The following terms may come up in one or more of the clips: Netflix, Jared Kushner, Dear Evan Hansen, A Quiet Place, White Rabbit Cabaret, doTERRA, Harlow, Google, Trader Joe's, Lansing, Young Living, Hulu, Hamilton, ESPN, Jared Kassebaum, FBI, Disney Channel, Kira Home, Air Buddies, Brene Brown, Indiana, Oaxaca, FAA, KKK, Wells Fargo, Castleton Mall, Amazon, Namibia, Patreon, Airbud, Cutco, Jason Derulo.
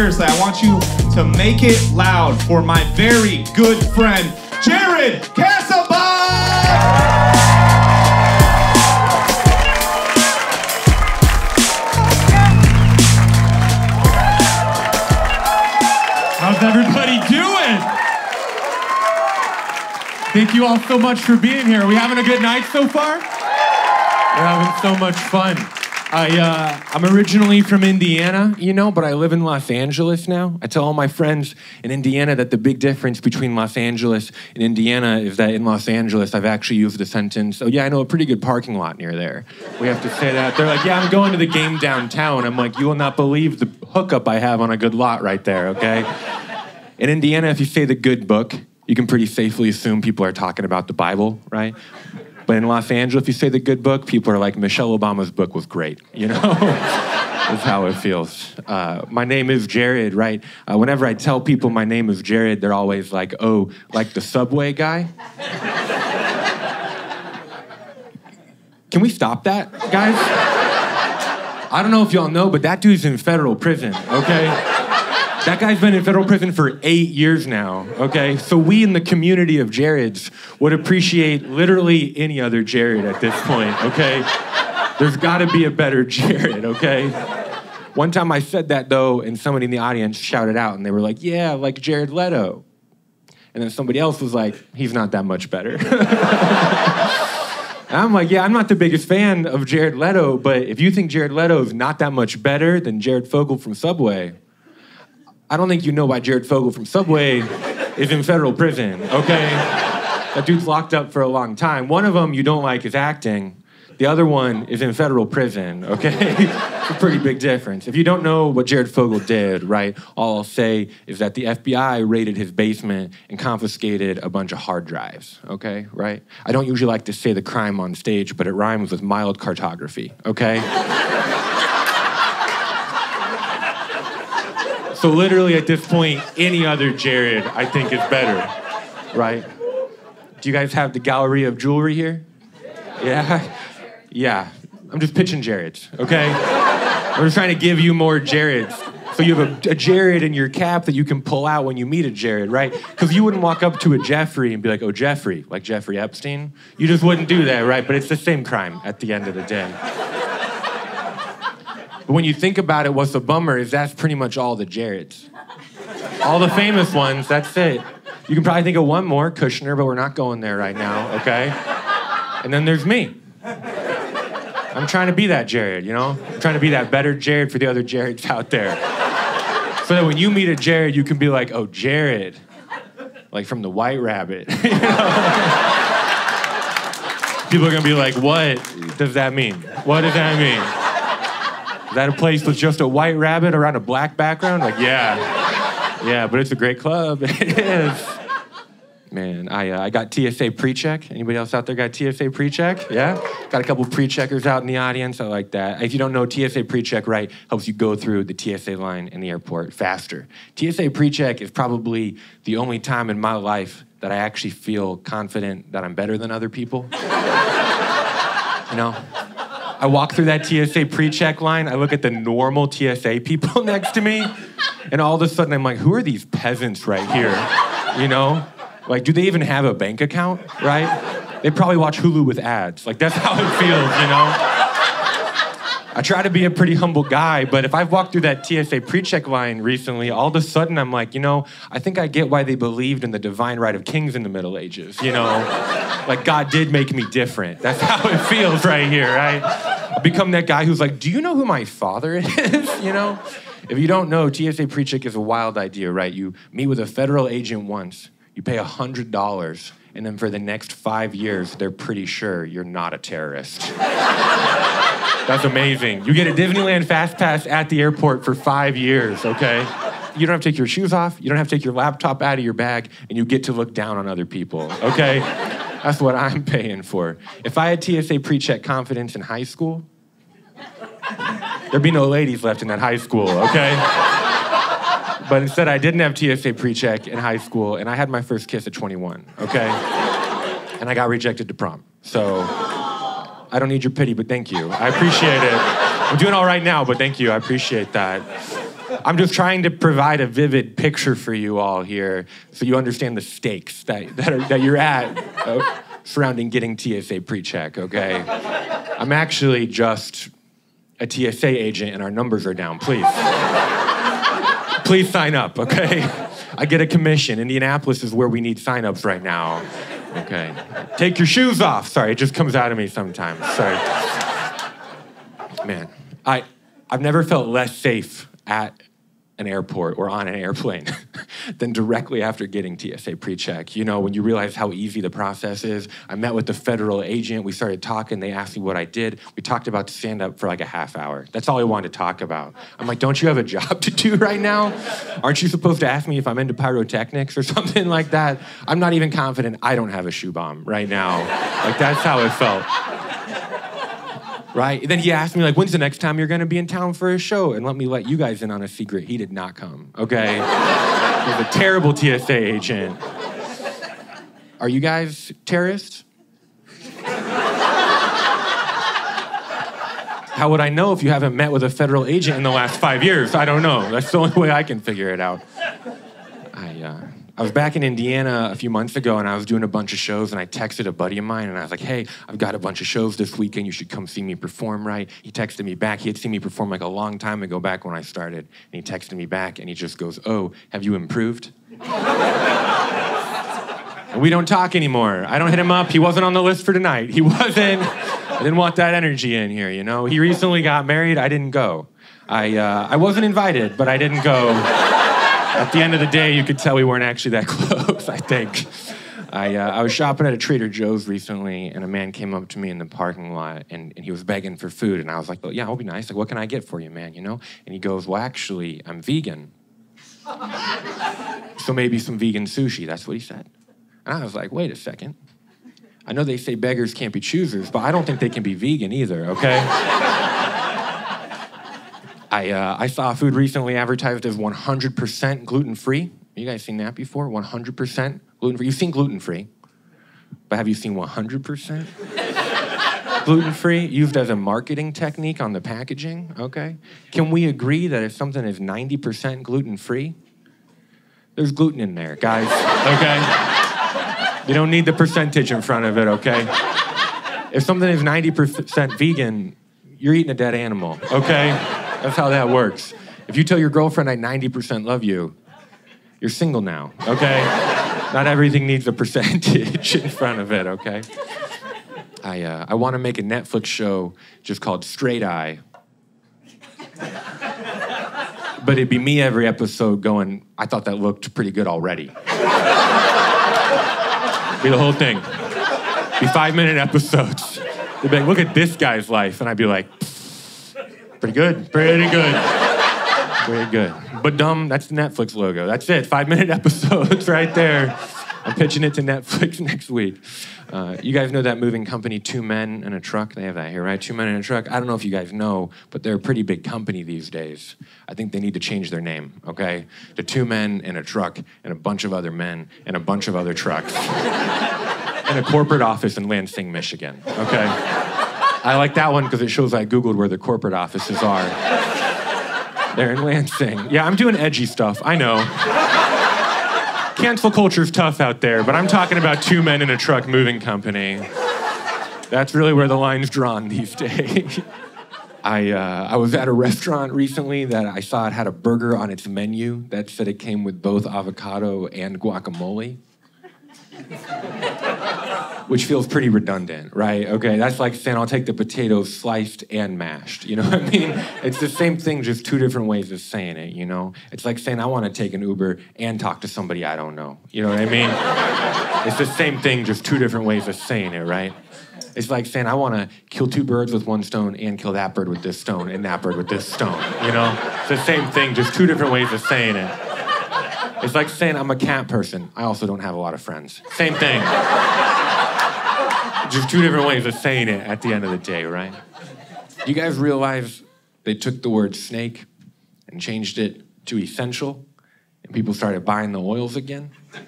seriously, I want you to make it loud for my very good friend, Jared Kassebaum! How's everybody doing? Thank you all so much for being here. Are we having a good night so far? We're having so much fun. I'm originally from Indiana, you know, but I live in Los Angeles now. I tell all my friends in Indiana that the big difference between Los Angeles and Indiana is that in Los Angeles, I've actually used the sentence, oh yeah, I know a pretty good parking lot near there. We have to say that. They're like, yeah, I'm going to the game downtown. I'm like, you will not believe the hookup I have on a good lot right there, okay? In Indiana, if you say the good book, you can pretty safely assume people are talking about the Bible, right? But in Los Angeles, if you say the good book, people are like, Michelle Obama's book was great, you know? That's how it feels. My name is Jared, right? Whenever I tell people my name is Jared, they're always like, oh, like the subway guy? Can we stop that, guys? I don't know if y'all know, but that dude's in federal prison, okay? That guy's been in federal prison for 8 years now, okay? So we in the community of Jareds would appreciate literally any other Jared at this point, okay? There's gotta be a better Jared, okay? One time I said that though, and somebody in the audience shouted out and they were like, yeah, like Jared Leto. And then somebody else was like, he's not that much better. And I'm like, yeah, I'm not the biggest fan of Jared Leto, but if you think Jared Leto is not that much better than Jared Fogle from Subway, I don't think you know why Jared Fogle from Subway is in federal prison, okay? That dude's locked up for a long time. One of them you don't like is acting. The other one is in federal prison, okay? It's a pretty big difference. If you don't know what Jared Fogle did, right, all I'll say is that the FBI raided his basement and confiscated a bunch of hard drives, okay, right? I don't usually like to say the crime on stage, but it rhymes with mild cartography, okay? So literally at this point, any other Jared I think is better, right? Do you guys have the gallery of jewelry here? Yeah? Yeah. I'm just pitching Jareds, okay? I'm just trying to give you more Jareds. So you have a Jared in your cap that you can pull out when you meet a Jared, right? Because you wouldn't walk up to a Jeffrey and be like, oh, Jeffrey, like Jeffrey Epstein. You just wouldn't do that, right? But it's the same crime at the end of the day. But when you think about it, what's the bummer is that's pretty much all the Jareds. All the famous ones, that's it. You can probably think of one more, Kushner, but we're not going there right now, okay? And then there's me. I'm trying to be that Jared, you know? I'm trying to be that better Jared for the other Jareds out there. So that when you meet a Jared, you can be like, oh, Jared. Like from the White Rabbit. You know? People are gonna be like, what does that mean? What does that mean? Is that a place with just a white rabbit around a black background? Like, yeah. Yeah, but it's a great club. It is. Man, I got TSA PreCheck. Anybody else out there got TSA PreCheck? Yeah? Got a couple PreCheckers out in the audience. I like that. If you don't know, TSA PreCheck, right, helps you go through the TSA line in the airport faster. TSA PreCheck is probably the only time in my life that I actually feel confident that I'm better than other people. You know? I walk through that TSA PreCheck line, I look at the normal TSA people next to me, and all of a sudden I'm like, who are these peasants right here? You know? Like, do they even have a bank account, right? They probably watch Hulu with ads. Like, that's how it feels, you know? I try to be a pretty humble guy, but if I've walked through that TSA PreCheck line recently, all of a sudden I'm like, you know, I think I get why they believed in the divine right of kings in the Middle Ages, you know? Like, God did make me different. That's how it feels right here, right? I've become that guy who's like, do you know who my father is, you know? If you don't know, TSA PreCheck is a wild idea, right? You meet with a federal agent once, you pay $100, and then for the next 5 years, they're pretty sure you're not a terrorist. That's amazing. You get a Disneyland Fast Pass at the airport for 5 years, okay? You don't have to take your shoes off, you don't have to take your laptop out of your bag, and you get to look down on other people, okay? That's what I'm paying for. If I had TSA PreCheck confidence in high school, there'd be no ladies left in that high school, okay? But instead, I didn't have TSA PreCheck in high school, and I had my first kiss at 21, okay? And I got rejected to prom. So I don't need your pity, but thank you. I appreciate it. I'm doing all right now, but thank you. I appreciate that. I'm just trying to provide a vivid picture for you all here so you understand the stakes that you're at surrounding getting TSA PreCheck, okay? I'm actually just a TSA agent and our numbers are down, please. Please sign up, okay? I get a commission. Indianapolis is where we need sign-ups right now. Okay. Take your shoes off. Sorry, it just comes out of me sometimes. Sorry. Man, I've never felt less safe at an airport or on an airplane than directly after getting TSA PreCheck. You know, when you realize how easy the process is. I met with the federal agent. We started talking. They asked me what I did. We talked about stand-up for like a half hour. That's all I wanted to talk about. I'm like, don't you have a job to do right now? Aren't you supposed to ask me if I'm into pyrotechnics or something like that? I'm not even confident I don't have a shoe bomb right now. Like, that's how it felt. Right? And then he asked me, like, when's the next time you're going to be in town for a show? And let me let you guys in on a secret. He did not come, okay? He was a terrible TSA agent. Are you guys terrorists? How would I know if you haven't met with a federal agent in the last 5 years? I don't know. That's the only way I can figure it out. I was back in Indiana a few months ago and I was doing a bunch of shows and I texted a buddy of mine and I was like, hey, I've got a bunch of shows this weekend. You should come see me perform, right? He texted me back. He had seen me perform like a long time ago back when I started. And he texted me back and he just goes, oh, have you improved? And we don't talk anymore. I don't hit him up. He wasn't on the list for tonight. He wasn't. I didn't want that energy in here, you know? He recently got married. I didn't go. I wasn't invited, but I didn't go. At the end of the day, you could tell we weren't actually that close, I think. I was shopping at a Trader Joe's recently, and a man came up to me in the parking lot, and he was begging for food. And I was like, well, yeah, I'll be nice. Like, what can I get for you, man, you know? And he goes, well, actually, I'm vegan. So maybe some vegan sushi, that's what he said. And I was like, wait a second. I know they say beggars can't be choosers, but I don't think they can be vegan either, okay? I saw food recently advertised as 100% gluten-free. Have you guys seen that before? 100% gluten-free. You've seen gluten-free, but have you seen 100% gluten-free used as a marketing technique on the packaging? Okay. Can we agree that if something is 90% gluten-free, there's gluten in there, guys, okay? You don't need the percentage in front of it, okay? If something is 90% vegan, you're eating a dead animal, okay? That's how that works. If you tell your girlfriend I 90% love you, you're single now, okay? Not everything needs a percentage in front of it, okay? I want to make a Netflix show just called Straight Eye. But it'd be me every episode going, I thought that looked pretty good already. It'd be the whole thing. It'd be 5-minute episodes. They'd be like, look at this guy's life. And I'd be like, pretty good, pretty good, pretty good. But dumb, that's the Netflix logo. That's it, 5-minute episodes right there. I'm pitching it to Netflix next week. You guys know that moving company, Two Men and a Truck? They have that here, right? Two Men and a Truck. I don't know if you guys know, but they're a pretty big company these days. I think they need to change their name, okay? To Two Men and a Truck and a bunch of other men and a bunch of other trucks. And a corporate office in Lansing, Michigan, okay? I like that one because it shows I Googled where the corporate offices are. They're in Lansing. Yeah, I'm doing edgy stuff, I know. Cancel culture's tough out there, but I'm talking about Two Men in a Truck moving company. That's really where the line's drawn these days. I was at a restaurant recently that I saw it had a burger on its menu that said it came with both avocado and guacamole. Which feels pretty redundant, right? Okay, that's like saying I'll take the potatoes sliced and mashed, you know what I mean? It's the same thing, just two different ways of saying it, you know? It's like saying I want to take an Uber and talk to somebody I don't know, you know what I mean? It's the same thing, just two different ways of saying it, right? It's like saying I want to kill two birds with one stone and kill that bird with this stone and that bird with this stone, you know? It's the same thing, just two different ways of saying it. It's like saying I'm a cat person. I also don't have a lot of friends. Same thing. Just two different ways of saying it at the end of the day, right? You guys realize they took the word snake and changed it to essential, and people started buying the oils again? You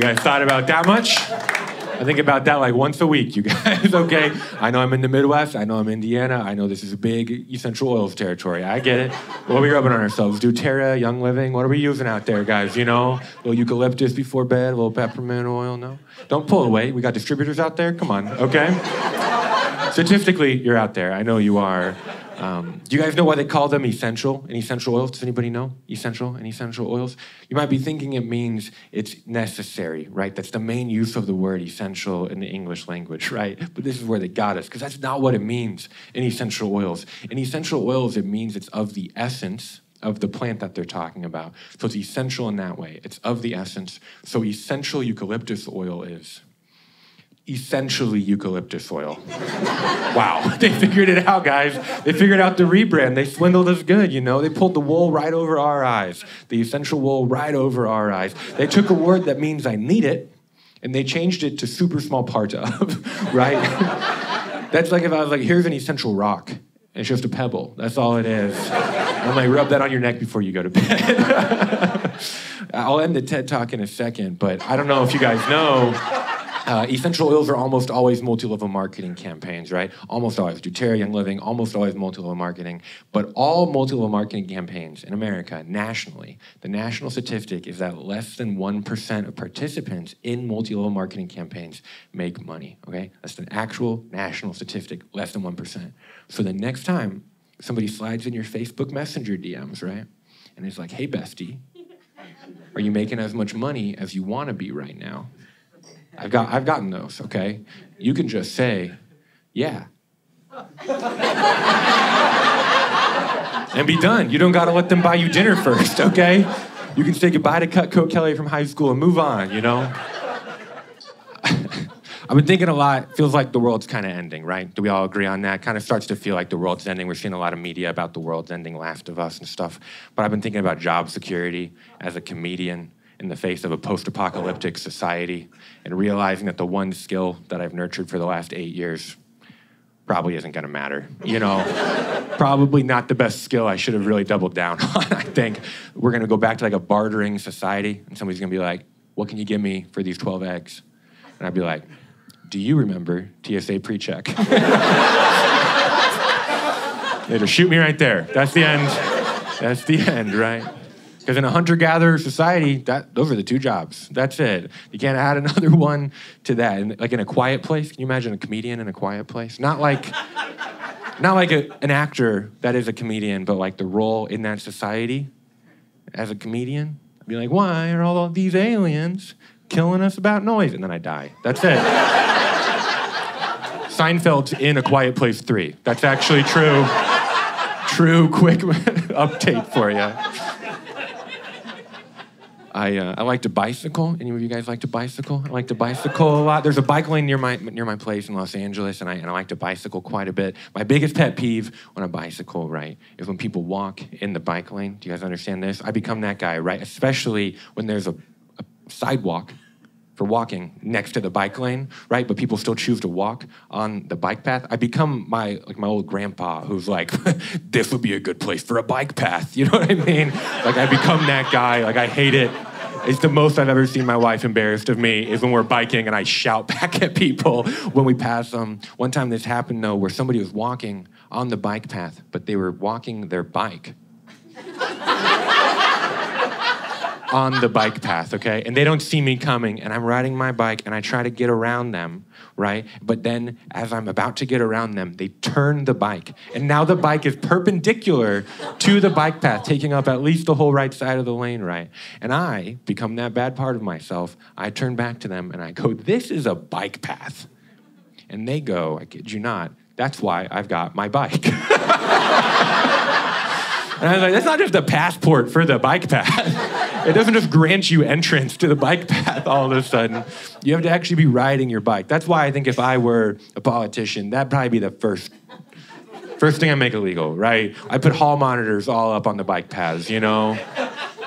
guys thought about that much? I think about that like once a week, you guys, okay? I know I'm in the Midwest. I know I'm in Indiana. I know this is big essential oils territory. I get it. What are we rubbing on ourselves? doTERRA, Young Living? What are we using out there, guys, you know? A little eucalyptus before bed, a little peppermint oil, no? Don't pull away. We got distributors out there. Come on, okay? Statistically, you're out there. I know you are. Do you guys know why they call them essential and essential oils? Does anybody know essential and essential oils? You might be thinking it means it's necessary, right? That's the main use of the word essential in the English language, right? But this is where they got us, because that's not what it means in essential oils. In essential oils, it means it's of the essence of the plant that they're talking about. So it's essential in that way. It's of the essence. So essential eucalyptus oil is essentially eucalyptus oil. Wow, they figured it out, guys. They figured out the rebrand. They swindled us good, you know. They pulled the wool right over our eyes, the essential wool right over our eyes. They took a word that means I need it, and they changed it to super small part of, right? That's like if I was like, here's an essential rock, and it's just a pebble. That's all it is. I'm like, rub that on your neck before you go to bed. I'll end the TED Talk in a second, but I don't know if you guys know, essential oils are almost always multi-level marketing campaigns, right? Almost always. doTERRA, Young Living, almost always multi-level marketing. But all multi-level marketing campaigns in America, nationally, the national statistic is that less than 1% of participants in multi-level marketing campaigns make money, okay? That's an actual national statistic, less than 1%. So the next time somebody slides in your Facebook Messenger DMs, right? And it's like, hey, bestie, are you making as much money as you want to be right now? I've gotten those, okay? You can just say, yeah. And be done. You don't gotta let them buy you dinner first, okay? You can say goodbye to Cutco Kelly from high school and move on, you know? I've been thinking a lot. Feels like the world's kind of ending, right? Do we all agree on that? Kind of starts to feel like the world's ending. We're seeing a lot of media about the world's ending, Last of Us and stuff. But I've been thinking about job security as a comedian in the face of a post-apocalyptic society, and realizing that the one skill that I've nurtured for the last 8 years probably isn't gonna matter. You know, probably not the best skill I should have really doubled down on, I think. We're gonna go back to like a bartering society, and somebody's gonna be like, what can you give me for these 12 eggs? And I'd be like, do you remember TSA PreCheck? They just shoot me right there. That's the end. That's the end, right? Because in a hunter-gatherer society, those are the two jobs. That's it. You can't add another one to that. And like in A Quiet Place, can you imagine a comedian in A Quiet Place? Not like an actor that is a comedian, but like the role in that society as a comedian. I'd be like, why are all these aliens killing us about noise? And then I die. That's it. Seinfeld's in A Quiet Place 3. That's actually true. True quick update for you. I like to bicycle. Any of you guys like to bicycle? I like to bicycle a lot. There's a bike lane near my place in Los Angeles, and I like to bicycle quite a bit. My biggest pet peeve when I bicycle, right, is when people walk in the bike lane. Do you guys understand this? I become that guy, right? Especially when there's a sidewalk for walking next to the bike lane, right? But people still choose to walk on the bike path. I become my old grandpa who's like, this would be a good place for a bike path. You know what I mean? Like I become that guy, like I hate it. It's the most I've ever seen my wife embarrassed of me is when we're biking and I shout back at people when we pass them. One time this happened though, where somebody was walking on the bike path, but they were walking their bike. On the bike path, okay? And they don't see me coming, and I'm riding my bike, and I try to get around them, right? But then, as I'm about to get around them, they turn the bike. And now the bike is perpendicular to the bike path, taking up at least the whole right side of the lane, right? And I become that bad part of myself. I turn back to them, and I go, this is a bike path. And they go, I kid you not, that's why I've got my bike. And I was like, that's not just a passport for the bike path. It doesn't just grant you entrance to the bike path all of a sudden. You have to actually be riding your bike. That's why I think if I were a politician, that'd probably be the first thing I make illegal, right? I put hall monitors all up on the bike paths, you know?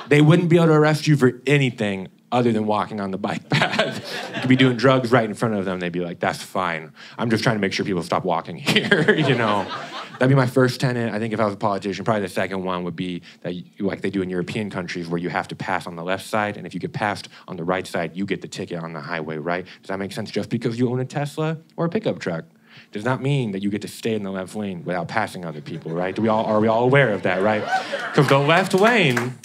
They wouldn't be able to arrest you for anything other than walking on the bike path. You could be doing drugs right in front of them. They'd be like, that's fine. I'm just trying to make sure people stop walking here, you know. That'd be my first tenet. I think if I was a politician, probably the second one would be that, like they do in European countries, where you have to pass on the left side, and if you get passed on the right side, you get the ticket on the highway, right? Does that make sense? Just because you own a Tesla or a pickup truck does not mean that you get to stay in the left lane without passing other people, right? Are we all aware of that, right? Because the left lane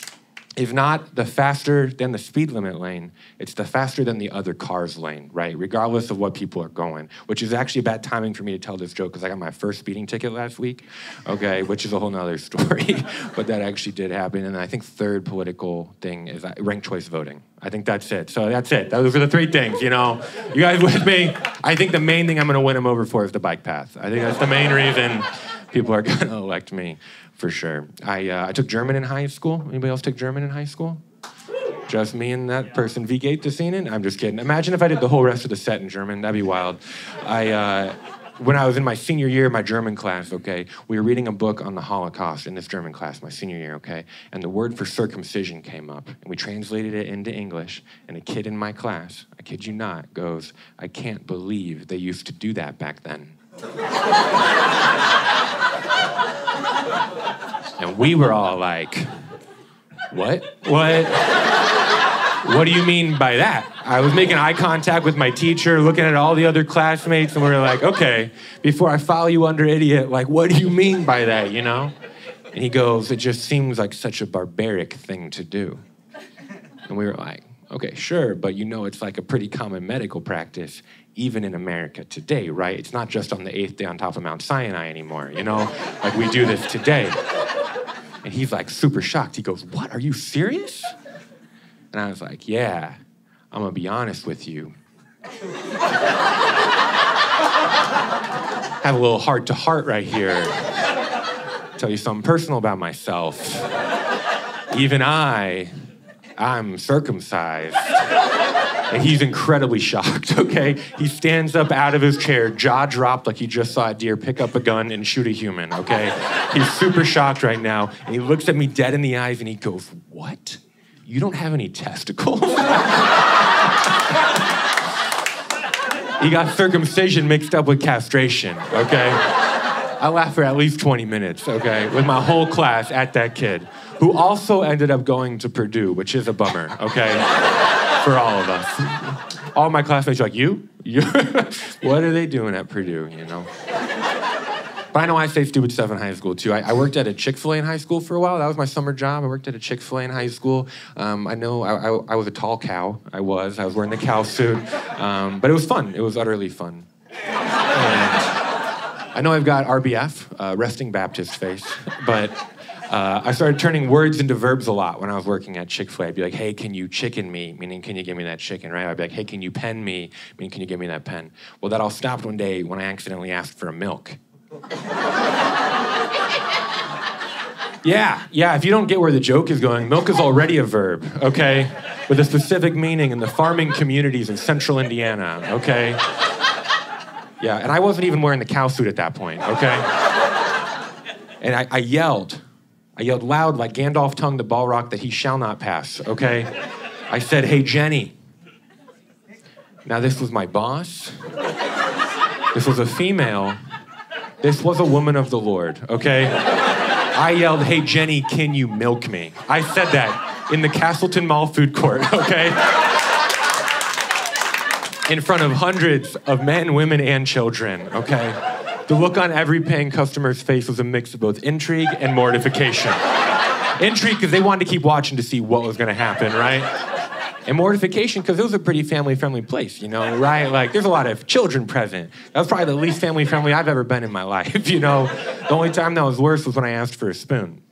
is not the faster than the speed limit lane, it's the faster than the other car's lane, right? Regardless of what people are going, which is actually bad timing for me to tell this joke because I got my first speeding ticket last week, okay, which is a whole nother story, but that actually did happen. And I think third political thing is ranked choice voting. I think that's it. So that's it. Those are the three things, you know. You guys with me? I think the main thing I'm gonna win them over for is the bike path. I think that's the main reason people are gonna elect me. For sure. I took German in high school. Anybody else took German in high school? Just me and that person, V. Gate the scene in? I'm just kidding. Imagine if I did the whole rest of the set in German. That'd be wild. When I was in my senior year, my German class, okay, we were reading a book on the Holocaust in this German class, my senior year, okay, and the word for circumcision came up, and we translated it into English, and a kid in my class, I kid you not, goes, I can't believe they used to do that back then. And we were all like, what? What? What do you mean by that? I was making eye contact with my teacher, looking at all the other classmates, and we were like, okay, before I file you under idiot, like, what do you mean by that, you know? And he goes, it just seems like such a barbaric thing to do. And we were like, okay, sure, but you know it's like a pretty common medical practice even in America today, right? It's not just on the 8th day on top of Mount Sinai anymore, you know? Like, we do this today. And he's like super shocked. He goes, what, are you serious? And I was like, yeah, I'm gonna be honest with you. Have a little heart to heart right here. Tell you something personal about myself. Even I'm circumcised. And he's incredibly shocked, okay? He stands up out of his chair, jaw dropped like he just saw a deer pick up a gun and shoot a human, okay? He's super shocked right now, and he looks at me dead in the eyes and he goes, what? You don't have any testicles? He got circumcision mixed up with castration, okay? I laughed for at least 20 minutes, okay, with my whole class at that kid, who also ended up going to Purdue, which is a bummer, okay? For all of us. All my classmates are like, you? What are they doing at Purdue, you know? But I know I say stupid stuff in high school too. I worked at a Chick-fil-A in high school for a while. That was my summer job. I worked at a Chick-fil-A in high school. I was a tall cow. I was wearing the cow suit. But it was fun. It was utterly fun. And I know I've got RBF, resting Baptist face, but I started turning words into verbs a lot when I was working at Chick-fil-A. I'd be like, hey, can you chicken me? Meaning, can you give me that chicken, right? I'd be like, hey, can you pen me? Meaning, can you give me that pen? Well, that all stopped one day when I accidentally asked for a milk. Yeah, if you don't get where the joke is going, milk is already a verb, okay? With a specific meaning in the farming communities in central Indiana, okay? Yeah, and I wasn't even wearing the cow suit at that point, okay? And I yelled. I yelled loud like Gandalf tongued the Balrog that he shall not pass, okay? I said, hey, Jenny. Now, this was my boss. This was a female. This was a woman of the Lord, okay? I yelled, hey, Jenny, can you milk me? I said that in the Castleton Mall food court, okay? In front of hundreds of men, women, and children, okay? The look on every paying customer's face was a mix of both intrigue and mortification. Intrigue, because they wanted to keep watching to see what was going to happen, right? And mortification, because it was a pretty family-friendly place, you know, right? Like, there's a lot of children present. That was probably the least family-friendly I've ever been in my life, you know? The only time that was worse was when I asked for a spoon.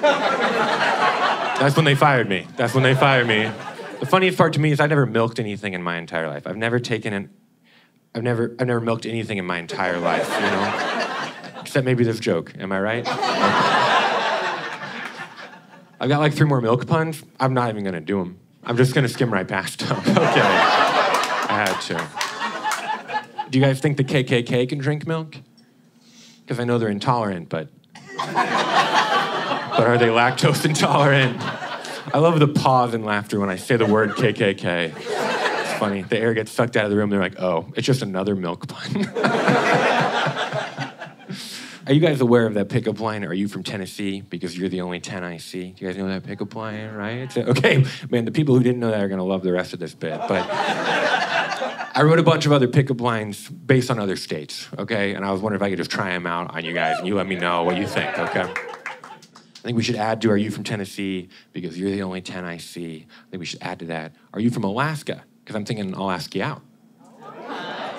That's when they fired me. That's when they fired me. The funniest part to me is I've never milked anything in my entire life. I've never milked anything in my entire life, you know? Except maybe this joke, am I right? I've got like three more milk puns. I'm not even gonna do them. I'm just gonna skim right past them. Okay, I had to. Do you guys think the KKK can drink milk? Because I know they're intolerant, but are they lactose intolerant? I love the pause and laughter when I say the word KKK. It's funny. The air gets sucked out of the room. They're like, oh, it's just another milk pun. Are you guys aware of that pickup line? Are you from Tennessee? Because you're the only 10 I see. Do you guys know that pickup line, right? Okay, man, the people who didn't know that are gonna love the rest of this bit, but I wrote a bunch of other pickup lines based on other states, okay? And I was wondering if I could just try them out on you guys and you let me know what you think, okay? I think we should add to, are you from Tennessee? Because you're the only 10 I see. I think we should add to that, are you from Alaska? Because I'm thinking, I'll ask you out.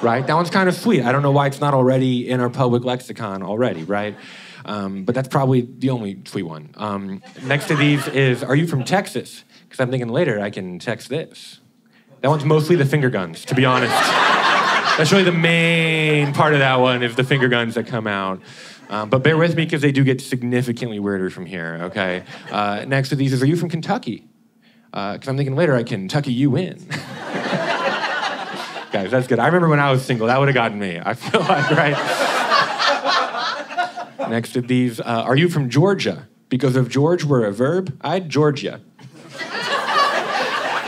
Right? That one's kind of sweet. I don't know why it's not already in our public lexicon already, right? But that's probably the only sweet one. Next to these is, are you from Texas? Because I'm thinking later I can text this. That one's mostly the finger guns, to be honest. That's really the main part of that one is the finger guns that come out. But bear with me because they do get significantly weirder from here, okay? Next to these is, are you from Kentucky? Because I'm thinking later I can Tucky you in. Guys, that's good. I remember when I was single, that would have gotten me, I feel like, right? Next to these, are you from Georgia? Because if George were a verb, I'd Georgia.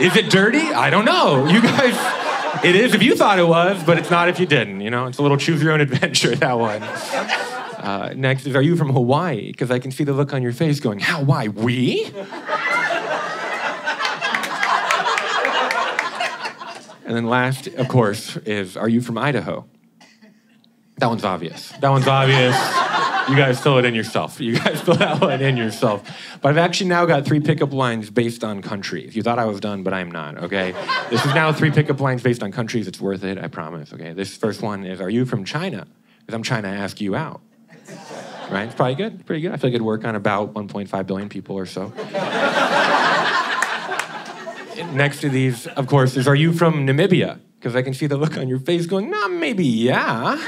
Is it dirty? I don't know. You guys, it is if you thought it was, but it's not if you didn't, you know? It's a little choose your own adventure, that one. Next is, are you from Hawaii? Because I can see the look on your face going, Hawaii, we? And then last, of course, is, are you from Idaho? That one's obvious. That one's obvious. You guys fill it in yourself. You guys fill that one in yourself. But I've actually now got three pickup lines based on countries. You thought I was done, but I'm not, okay? This is now three pickup lines based on countries. It's worth it, I promise, okay? This first one is, are you from China? Because I'm trying to ask you out. Right? It's probably good, pretty good. I feel like it'd work on about 1.5 billion people or so. Next to these, of course, is, are you from Namibia? Because I can see the look on your face going, nah, maybe, yeah.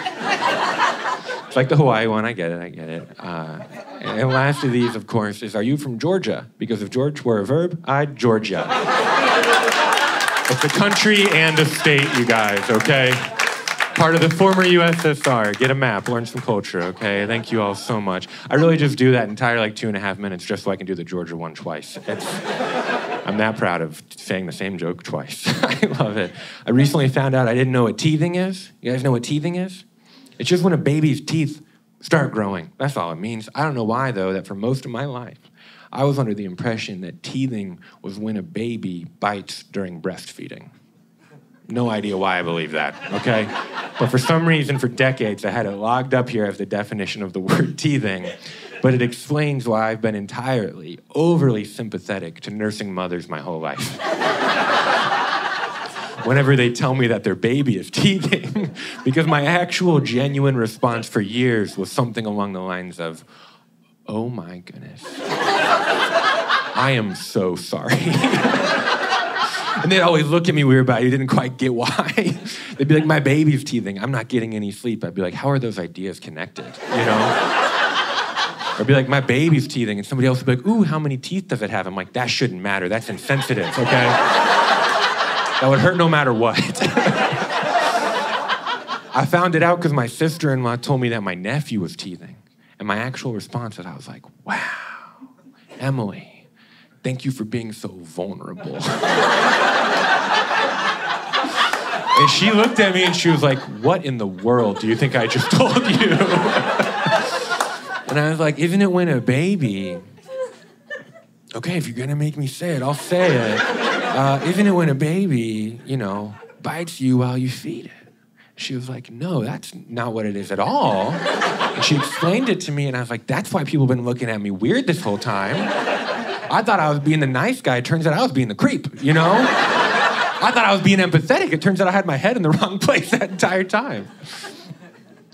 It's like the Hawaii one, I get it, I get it. And last of these, of course, is, are you from Georgia? Because if George were a verb, I'd Georgia. It's a country and a state, you guys, okay? Part of the former USSR. Get a map, learn some culture, okay? Thank you all so much. I really just do that entire, like, 2.5 minutes just so I can do the Georgia one twice. I'm that proud of saying the same joke twice. I love it. I recently found out I didn't know what teething is. You guys know what teething is? It's just when a baby's teeth start growing. That's all it means. I don't know why, though, that for most of my life, I was under the impression that teething was when a baby bites during breastfeeding. No idea why I believe that, okay? But for some reason, for decades, I had it logged up here as the definition of the word teething. But it explains why I've been entirely, overly sympathetic to nursing mothers my whole life. Whenever they tell me that their baby is teething, because my actual genuine response for years was something along the lines of, oh my goodness, I am so sorry. And they'd always look at me weird about it. You didn't quite get why. They'd be like, my baby's teething. I'm not getting any sleep. I'd be like, how are those ideas connected, you know? Or be like, my baby's teething, and somebody else would be like, ooh, how many teeth does it have? I'm like, that shouldn't matter. That's insensitive, okay? That would hurt no matter what. I found it out because my sister-in-law told me that my nephew was teething. And my actual response was, I was like, wow, Emily, thank you for being so vulnerable. And she looked at me and she was like, what in the world do you think I just told you? And I was like, isn't it when a baby... Okay, if you're gonna make me say it, I'll say it. Isn't it when a baby, you know, bites you while you feed it? She was like, no, that's not what it is at all. And she explained it to me, and I was like, that's why people have been looking at me weird this whole time. I thought I was being the nice guy. It turns out I was being the creep, you know? I thought I was being empathetic. It turns out I had my head in the wrong place that entire time.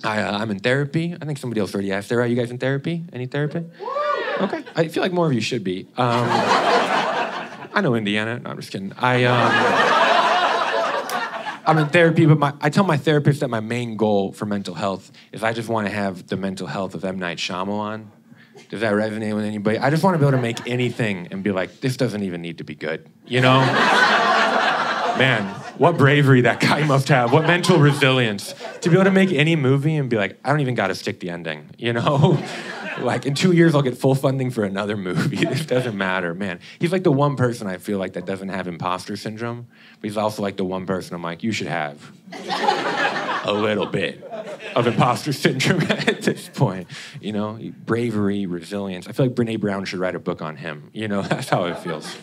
I'm in therapy. I think somebody else already asked there. Are you guys in therapy? Any therapy? Okay. I feel like more of you should be. I know Indiana. No, I'm just kidding. I'm in therapy, but I tell my therapist that my main goal for mental health is I just want to have the mental health of M. Night Shyamalan. Does that resonate with anybody? I just want to be able to make anything and be like, this doesn't even need to be good, you know? Man. What bravery that guy must have, what mental resilience. To be able to make any movie and be like, I don't even gotta stick the ending, you know? Like, in 2 years, I'll get full funding for another movie. It doesn't matter, man. He's like the one person I feel like that doesn't have imposter syndrome, but he's also like the one person I'm like, you should have a little bit of imposter syndrome at this point. You know, bravery, resilience. I feel like Brene Brown should write a book on him. You know, that's how it feels.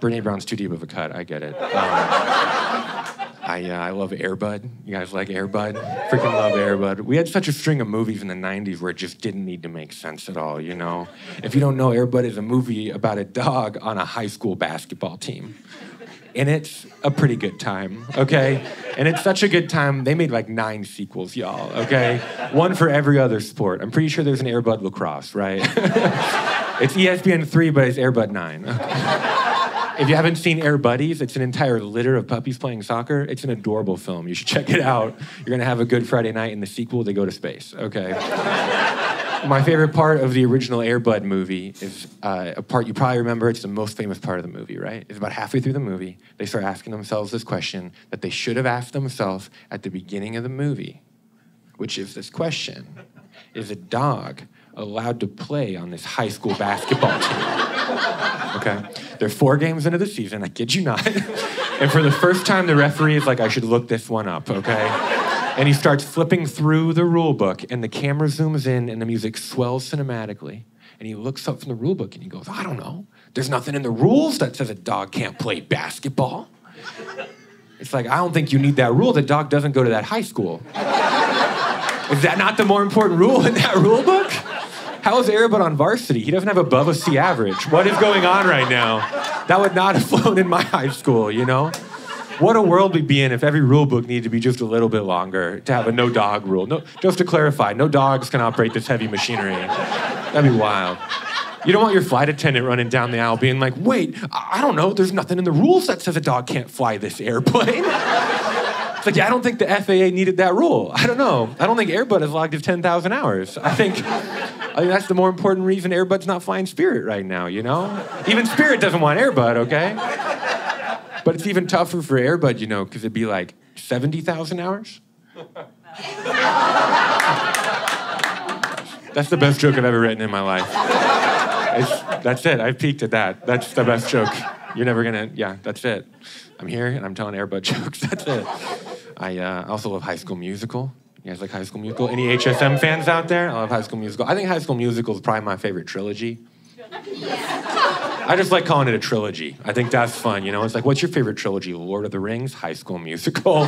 Brene Brown's too deep of a cut. I get it. I love Air Bud. You guys like Air Bud? Freaking love Air Bud. We had such a string of movies in the 90s where it just didn't need to make sense at all, you know? If you don't know, Air Bud is a movie about a dog on a high school basketball team. And it's a pretty good time, okay? And it's such a good time, they made like 9 sequels, y'all, okay? One for every other sport. I'm pretty sure there's an Air Bud lacrosse, right? It's ESPN 3, but it's Air Bud 9. Okay. If you haven't seen Air Buddies, it's an entire litter of puppies playing soccer. It's an adorable film. You should check it out. You're going to have a good Friday night. In the sequel, they go to space. Okay. My favorite part of the original Air Bud movie is a part you probably remember. It's the most famous part of the movie, right? It's about halfway through the movie. They start asking themselves this question that they should have asked themselves at the beginning of the movie, which is this question: is a dog allowed to play on this high school basketball team? Okay? They're 4 games into the season, I kid you not. And for the first time, the referee is like, I should look this one up, okay? And he starts flipping through the rule book, and the camera zooms in, and the music swells cinematically. And he looks up from the rule book, and he goes, I don't know. There's nothing in the rules that says a dog can't play basketball. It's like, I don't think you need that rule. The dog doesn't go to that high school. Is that not the more important rule in that rule book? How is Air Bud on varsity? He doesn't have above a C average. What is going on right now? That would not have flown in my high school, you know? What a world we'd be in if every rule book needed to be just a little bit longer to have a no dog rule. No, just to clarify, no dogs can operate this heavy machinery. That'd be wild. You don't want your flight attendant running down the aisle being like, wait, I don't know, there's nothing in the rules that says a dog can't fly this airplane. It's like, yeah, I don't think the FAA needed that rule. I don't know. I don't think Air Bud has logged his 10,000 hours. I mean, that's the more important reason Air Bud's not flying Spirit right now, you know? Even Spirit doesn't want Air Bud, okay? But it's even tougher for Air Bud, you know, because it'd be like 70,000 hours. That's the best joke I've ever written in my life. That's it. I've peaked at that. That's the best joke. You're never gonna, yeah, that's it. I'm here and I'm telling Air Bud jokes. That's it. I also love High School Musical. You guys like High School Musical? Any HSM fans out there? I love High School Musical. I think High School Musical is probably my favorite trilogy. I just like calling it a trilogy. I think that's fun, you know? It's like, what's your favorite trilogy? Lord of the Rings, High School Musical.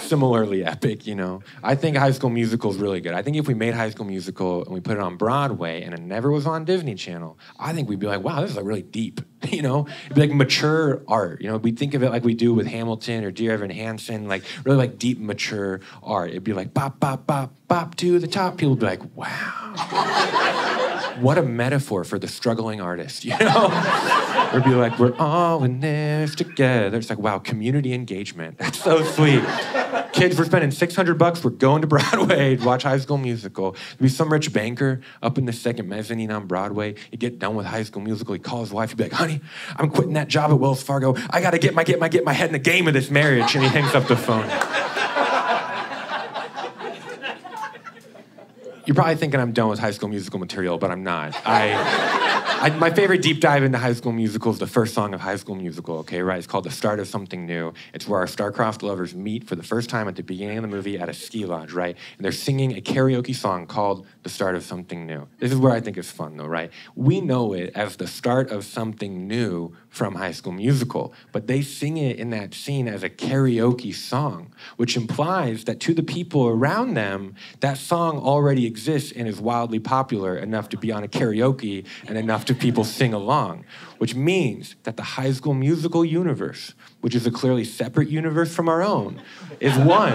Similarly epic, you know? I think High School Musical is really good. I think if we made High School Musical and we put it on Broadway and it never was on Disney Channel, I think we'd be like, wow, this is like really deep, you know? It'd be like mature art, you know? We'd think of it like we do with Hamilton or Dear Evan Hansen, like really like deep, mature art. It'd be like, bop, bop, bop, bop to the top. People would be like, wow. What a metaphor for the struggling artist, you know? It'd be like, we're all in this together. It's like, wow, community engagement. That's so sweet. Kids, we're spending $600. We're going to Broadway to watch High School Musical. There'd be some rich banker up in the second mezzanine on Broadway. He'd get done with High School Musical. He'd call his wife. He'd be like, honey, I'm quitting that job at Wells Fargo. I got to get my head in the game of this marriage. And he hangs up the phone. You're probably thinking I'm done with High School Musical material, but I'm not. My favorite deep dive into High School Musical is the first song of High School Musical, okay, right? It's called The Start of Something New. It's where our star-crossed lovers meet for the first time at the beginning of the movie at a ski lodge, right? And they're singing a karaoke song called The Start of Something New. This is where I think it's fun, though, right? We know it as The Start of Something New from High School Musical, but they sing it in that scene as a karaoke song, which implies that to the people around them, that song already exists. Exists and is wildly popular enough to be on a karaoke and enough to people sing along, which means that the High School Musical universe, which is a clearly separate universe from our own, is one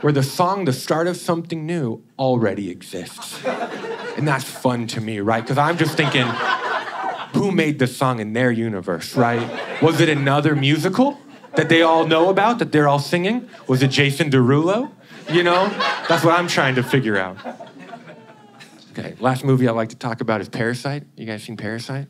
where the song, The Start of Something New, already exists. And that's fun to me, right? Because I'm just thinking, who made this song in their universe, right? Was it another musical that they all know about, that they're all singing? Was it Jason Derulo? You know, that's what I'm trying to figure out. Okay, last movie I'd like to talk about is Parasite. You guys seen Parasite?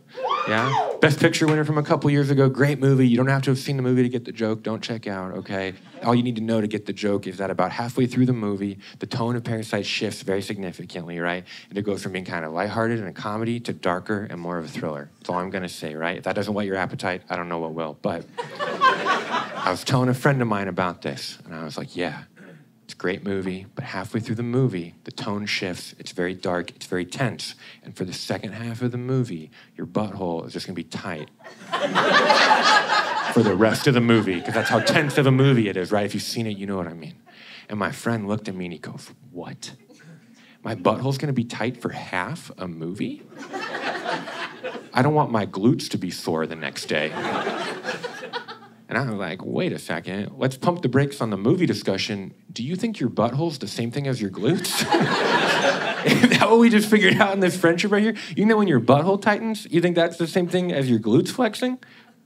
Yeah? Best Picture winner from a couple years ago. Great movie. You don't have to have seen the movie to get the joke. Don't check out, okay? All you need to know to get the joke is that about halfway through the movie, the tone of Parasite shifts very significantly, right? And it goes from being kind of lighthearted and a comedy to darker and more of a thriller. That's all I'm going to say, right? If that doesn't whet your appetite, I don't know what will. But I was telling a friend of mine about this, and I was like, yeah, it's a great movie, but halfway through the movie, the tone shifts. It's very dark. It's very tense. And for the second half of the movie, your butthole is just going to be tight for the rest of the movie, because that's how tense of a movie it is, right? If you've seen it, you know what I mean. And my friend looked at me and he goes, what? My butthole's going to be tight for half a movie? I don't want my glutes to be sore the next day. And I was like, wait a second, let's pump the brakes on the movie discussion. Do you think your butthole's the same thing as your glutes? Is that what we just figured out in this friendship right here? You know when your butthole tightens, you think that's the same thing as your glutes flexing?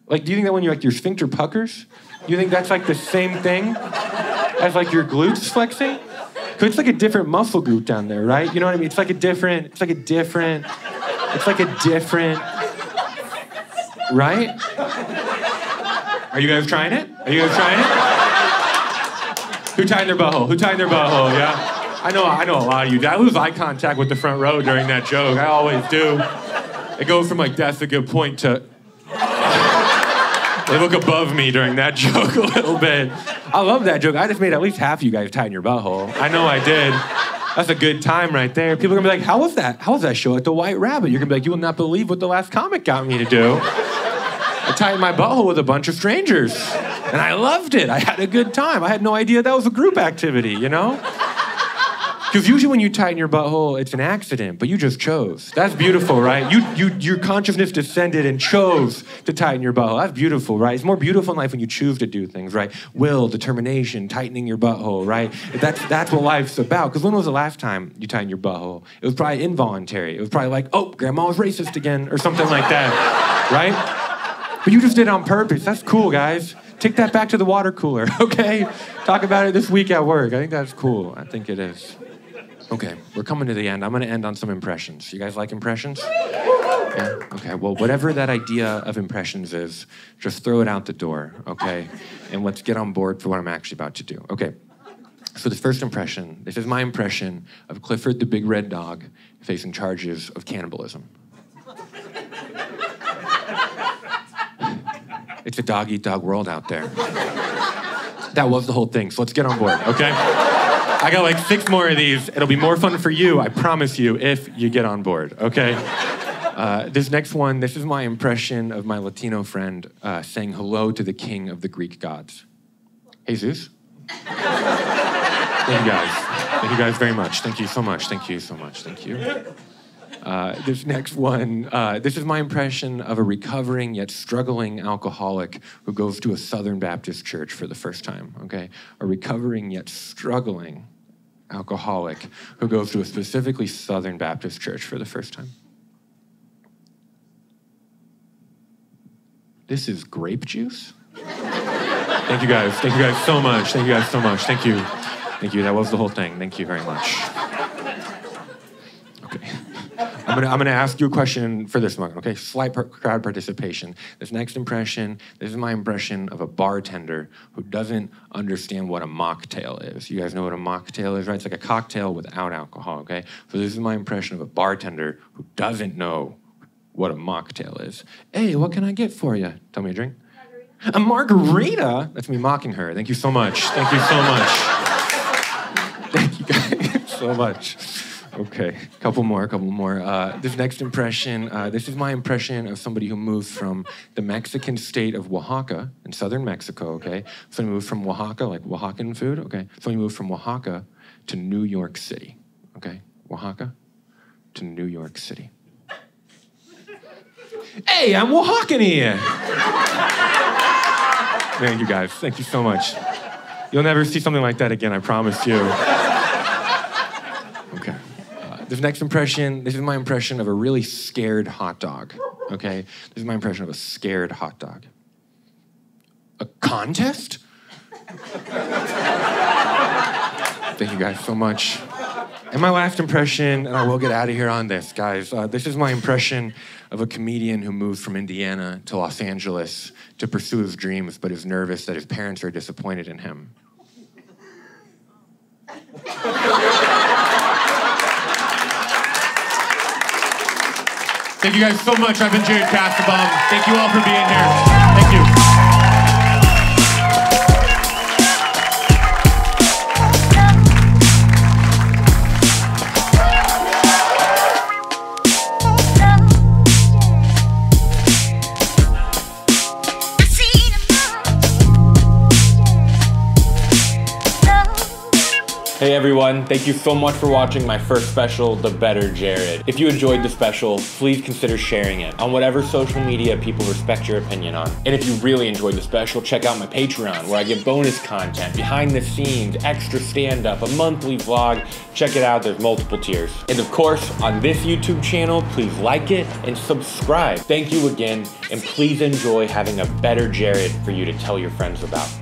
Like, do you think that when you're like your sphincter puckers, you think that's like the same thing as like your glutes flexing? Because it's like a different muscle group down there, right? You know what I mean? It's like a different, right? Are you guys trying it? Who tied their butthole? Yeah. I know a lot of you. I lose eye contact with the front row during that joke. I always do. It goes from like, that's a good point to... They look above me during that joke a little bit. I love that joke. I just made at least half of you guys tie in your butthole. I know I did. That's a good time right there. People are gonna be like, how was that? How was that show at the White Rabbit? You're gonna be like, you will not believe what the last comic got me to do. I tied my butthole with a bunch of strangers, and I loved it. I had a good time. I had no idea that was a group activity, you know? Because usually when you tighten your butthole, it's an accident, but you just chose. That's beautiful, right? Your consciousness descended and chose to tighten your butthole. That's beautiful, right? It's more beautiful in life when you choose to do things, right? Will, determination, tightening your butthole, right? That's what life's about. Because when was the last time you tightened your butthole? It was probably involuntary. It was probably like, oh, grandma was racist again, or something like that, right? But you just did it on purpose. That's cool, guys. Take that back to the water cooler, okay? Talk about it this week at work. I think that's cool. I think it is. Okay, we're coming to the end. I'm gonna end on some impressions. You guys like impressions? Yeah? Okay, well, whatever that idea of impressions is, just throw it out the door, okay? And let's get on board for what I'm actually about to do. Okay, so the first impression, this is my impression of Clifford the Big Red Dog facing charges of cannibalism. It's a dog-eat-dog world out there. That was the whole thing, so let's get on board, okay? I got like 6 more of these. It'll be more fun for you, I promise you, if you get on board, okay? This next one, this is my impression of my Latino friend saying hello to the king of the Greek gods. Jesus. Thank you guys. Thank you guys very much. Thank you so much. Thank you so much. Thank you. This next one, this is my impression of a recovering yet struggling alcoholic who goes to a Southern Baptist church for the first time, okay? A recovering yet struggling alcoholic who goes to a specifically Southern Baptist church for the first time. This is grape juice? Thank you guys. Thank you guys so much. Thank you guys so much. Thank you. Thank you. That was the whole thing. Thank you very much. Okay. I'm gonna ask you a question for this one, okay? Slight crowd participation. This next impression, this is my impression of a bartender who doesn't understand what a mocktail is. You guys know what a mocktail is, right? It's like a cocktail without alcohol, okay? So this is my impression of a bartender who doesn't know what a mocktail is. Hey, what can I get for you? Tell me a drink. Margarita. A margarita? That's me mocking her. Thank you so much. Thank you so much. Thank you guys so much. Okay, couple more. This next impression, this is my impression of somebody who moved from the Mexican state of Oaxaca in southern Mexico, okay? Somebody moved from Oaxaca, like Oaxacan food, okay? Somebody moved from Oaxaca to New York City, okay? Oaxaca to New York City. Hey, I'm Oaxacan here! Thank you guys, thank you so much. You'll never see something like that again, I promise you. This next impression, this is my impression of a really scared hot dog, okay? This is my impression of a scared hot dog. A contest? Thank you guys so much. And my last impression, and I will get out of here on this, guys. This is my impression of a comedian who moved from Indiana to Los Angeles to pursue his dreams, but is nervous that his parents are disappointed in him. Thank you guys so much. I've been Jared Kassebaum. Thank you all for being here. Thank you. Hey everyone, thank you so much for watching my first special, The Better Jared. If you enjoyed the special, please consider sharing it on whatever social media people respect your opinion on. And if you really enjoyed the special, check out my Patreon, where I give bonus content, behind the scenes, extra stand-up, a monthly vlog. Check it out, there's multiple tiers. And of course, on this YouTube channel, please like it and subscribe. Thank you again, and please enjoy having a better Jared for you to tell your friends about.